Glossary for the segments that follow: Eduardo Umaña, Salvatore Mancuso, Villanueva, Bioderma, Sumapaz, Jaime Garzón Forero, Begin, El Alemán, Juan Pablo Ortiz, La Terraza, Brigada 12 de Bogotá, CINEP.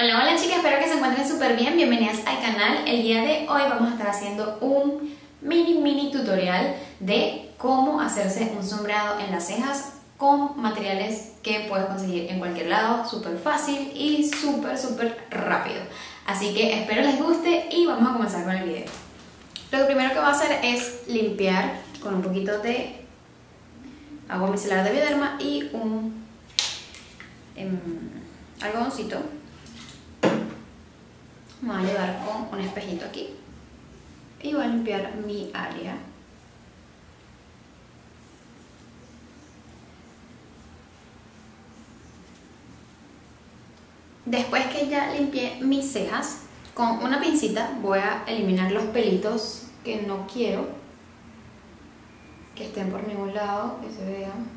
Hola, hola chicas, espero que se encuentren súper bien, bienvenidas al canal. El día de hoy vamos a estar haciendo un mini tutorial de cómo hacerse un sombreado en las cejas con materiales que puedes conseguir en cualquier lado, súper fácil y súper rápido. Así que espero les guste y vamos a comenzar con el video. Lo primero que voy a hacer es limpiar con un poquito de agua micelar de Bioderma y un algodoncito. Me voy a ayudar con un espejito aquí y voy a limpiar mi área. Después que ya limpié mis cejas, con una pincita voy a eliminar los pelitos que no quiero que estén por ningún lado, que se vean.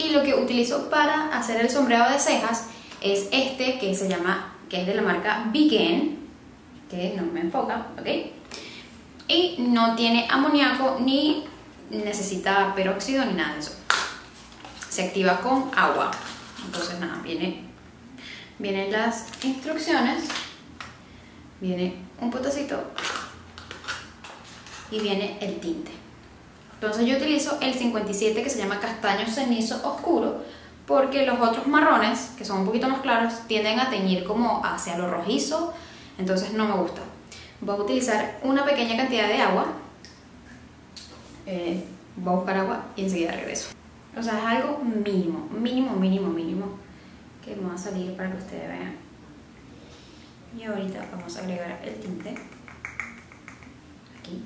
Y lo que utilizo para hacer el sombreado de cejas es este que se llama, que es de la marca Begin, que no me enfoca, ¿ok? Y no tiene amoníaco ni necesita peróxido ni nada de eso. Se activa con agua. Entonces nada, vienen las instrucciones, viene un potecito y viene el tinte. Entonces yo utilizo el 57 que se llama castaño cenizo oscuro, porque los otros marrones, que son un poquito más claros, tienden a teñir como hacia lo rojizo, entonces no me gusta. Voy a utilizar una pequeña cantidad de agua. Voy a buscar agua y enseguida regreso. O sea, es algo mínimo que me va a salir para que ustedes vean. Y ahorita vamos a agregar el tinte aquí.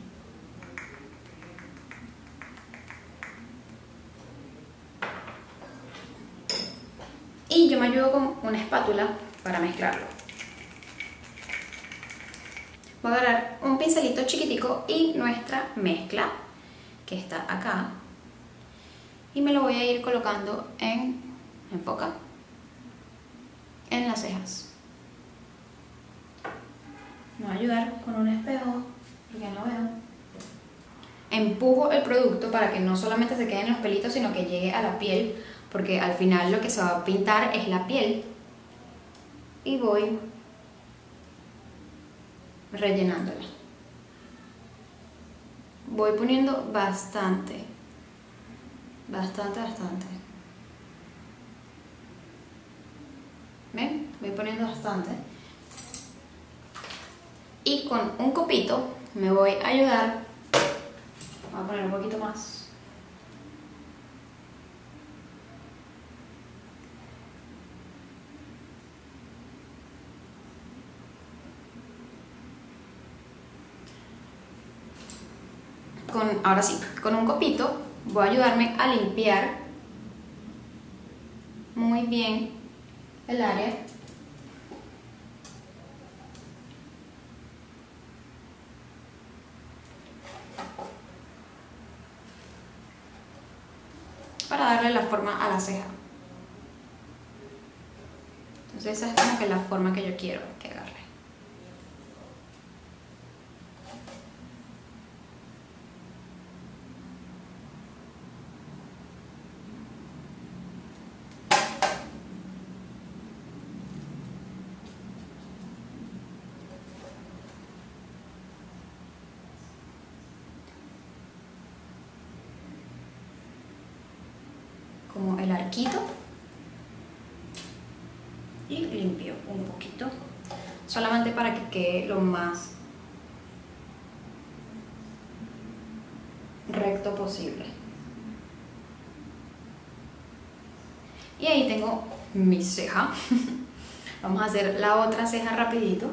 Y yo me ayudo con una espátula para mezclarlo. Voy a agarrar un pincelito chiquitico y nuestra mezcla, que está acá, y me lo voy a ir colocando en las cejas. Me voy a ayudar con un espejo, porque no veo. Empujo el producto para que no solamente se queden los pelitos, sino que llegue a la piel, porque al final lo que se va a pintar es la piel. Y voy rellenándola. Voy poniendo bastante. ¿Ven? Voy poniendo bastante. Y con un copito me voy a ayudar. Voy a poner un poquito más. Ahora sí, con un copito voy a ayudarme a limpiar muy bien el área. Para darle la forma a la ceja. Entonces esa es como que la forma que yo quiero que agarre. Como el arquito, y limpio un poquito solamente para que quede lo más recto posible. Y ahí tengo mi ceja. Vamos a hacer la otra ceja rapidito.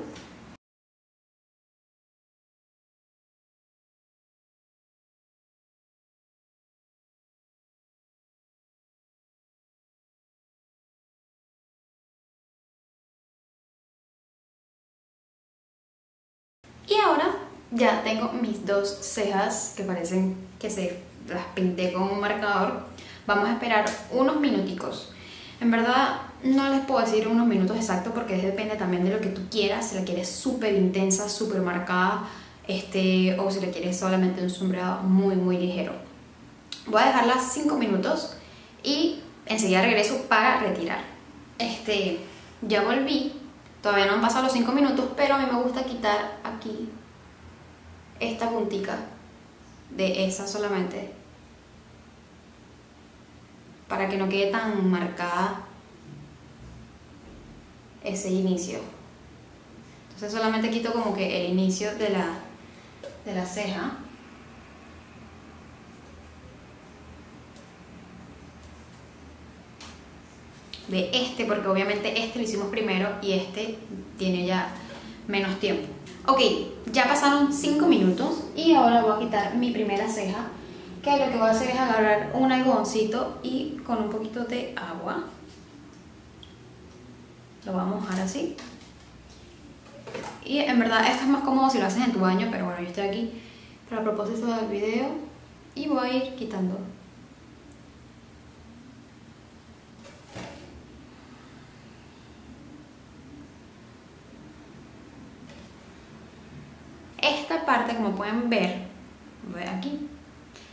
Y ahora ya tengo mis dos cejas que parecen que se las pinté con un marcador. Vamos a esperar unos minuticos. En verdad no les puedo decir unos minutos exactos porque depende también de lo que tú quieras. Si la quieres súper intensa, súper marcada, o si la quieres solamente un sombreado muy ligero. Voy a dejarla 5 minutos y enseguida regreso para retirar. Ya volví, todavía no han pasado los 5 minutos, pero a mí me gusta quitar aquí esta puntica de esa solamente, para que no quede tan marcada ese inicio. Entonces solamente quito como que el inicio de la ceja. De este, porque obviamente este lo hicimos primero y este tiene ya menos tiempo. Ok, ya pasaron 5 minutos y ahora voy a quitar mi primera ceja, que lo que voy a hacer es agarrar un algodoncito y con un poquito de agua lo voy a mojar así. Y en verdad esto es más cómodo si lo haces en tu baño, pero bueno, yo estoy aquí para propósito del video y voy a ir quitando. Esta parte, como pueden ver, voy aquí.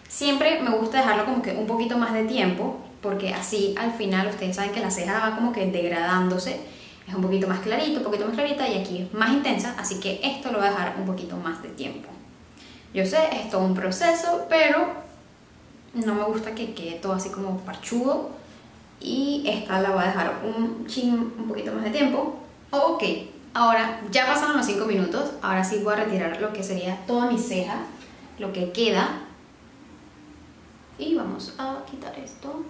Siempre me gusta dejarlo como que un poquito más de tiempo, porque así al final ustedes saben que la ceja va como que degradándose. Es un poquito más clarito, un poquito más clarita, y aquí es más intensa, así que esto lo voy a dejar un poquito más de tiempo. Yo sé, es todo un proceso, pero no me gusta que quede todo así como parchudo, y esta la voy a dejar un poquito más de tiempo. Ok, ahora ya pasaron los 5 minutos, ahora sí voy a retirar lo que sería toda mi ceja, lo que queda. Y vamos a quitar esto.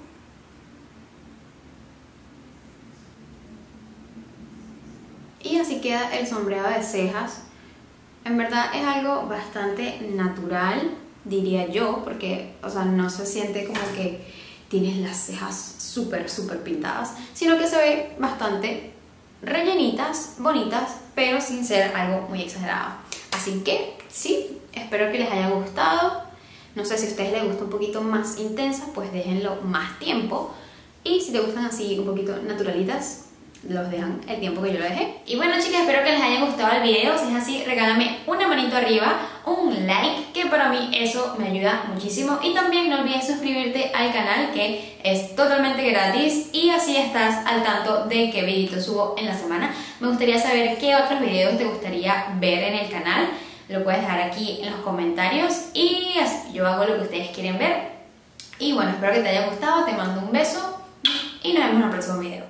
Y así queda el sombreado de cejas. En verdad es algo bastante natural, diría yo, porque, o sea, no se siente como que tienes las cejas súper, súper pintadas, sino que se ve bastante rellenitas, bonitas, pero sin ser algo muy exagerado. Así que, sí, espero que les haya gustado. No sé si a ustedes les gusta un poquito más intensa, pues déjenlo más tiempo. Y si te gustan así un poquito naturalitas, los dejan el tiempo que yo lo dejé. Y bueno, chicas, espero que les haya gustado el video. Si es así, regálame una manito arriba, un like, que para mí eso me ayuda muchísimo. Y también no olvides suscribirte al canal, que es totalmente gratis. Y así estás al tanto de qué videito subo en la semana. Me gustaría saber qué otros videos te gustaría ver en el canal. Lo puedes dejar aquí en los comentarios y así yo hago lo que ustedes quieren ver. Y bueno, espero que te haya gustado, te mando un beso y nos vemos en el próximo video.